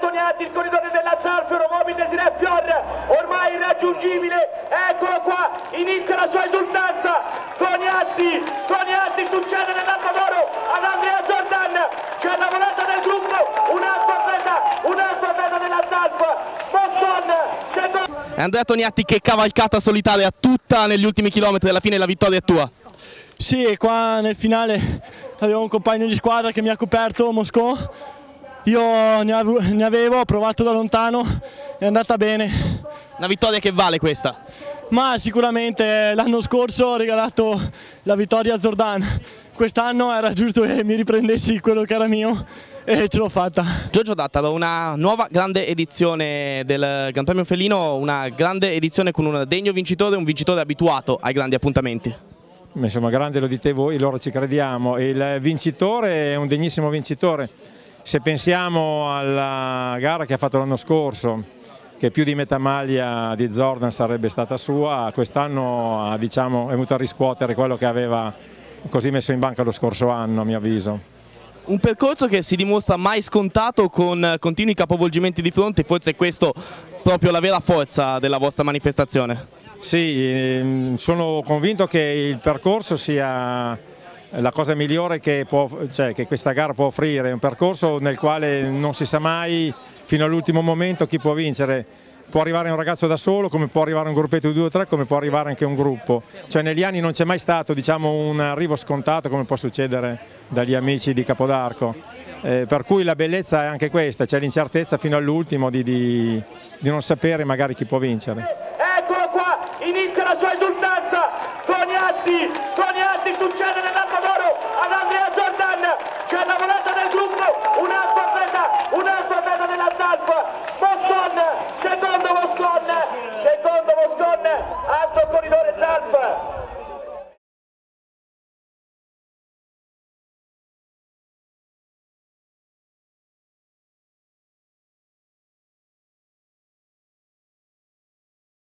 Toniatti, il corridore della Zalf Euromobil Desiree Fior, ormai irraggiungibile, eccolo qua, inizia la sua esultanza, Toniatti, succede nell'altro d'oro ad Andrea Zordan, c'è la volata del gruppo, un'altra veda della Zalf, Boston, secondo... Andrea Toniatti, che cavalcata solitaria tutta negli ultimi chilometri, alla fine la vittoria è tua. Sì, qua nel finale avevo un compagno di squadra che mi ha coperto, Moscò, io ne avevo, ho provato da lontano, è andata bene. Una vittoria che vale questa? Ma sicuramente l'anno scorso ho regalato la vittoria a Zordan, quest'anno era giusto che mi riprendessi quello che era mio e ce l'ho fatta. Giorgio Dattaro, una nuova grande edizione del Gran Premio Felino, una grande edizione con un degno vincitore, un vincitore abituato ai grandi appuntamenti. Insomma, grande, lo dite voi, loro ci crediamo. Il vincitore è un degnissimo vincitore. Se pensiamo alla gara che ha fatto l'anno scorso, che più di metà maglia di Zordan sarebbe stata sua, quest'anno diciamo, è venuto a riscuotere quello che aveva così messo in banca lo scorso anno, a mio avviso. Un percorso che si dimostra mai scontato, con continui capovolgimenti di fronte, forse è questo proprio la vera forza della vostra manifestazione. Sì, sono convinto che il percorso sia la cosa migliore che questa gara può offrire, un percorso nel quale non si sa mai fino all'ultimo momento chi può vincere, può arrivare un ragazzo da solo, come può arrivare un gruppetto di 2 o 3, come può arrivare anche un gruppo, cioè negli anni non c'è mai stato, diciamo, un arrivo scontato come può succedere dagli amici di Capodarco, per cui la bellezza è anche questa, c'è l'incertezza fino all'ultimo di non sapere magari chi può vincere. Inizia la sua esultanza, Toniatti, succede nell'altro d'oro ad Andrea Zordan, c'è la volata del gruppo, un'altra veda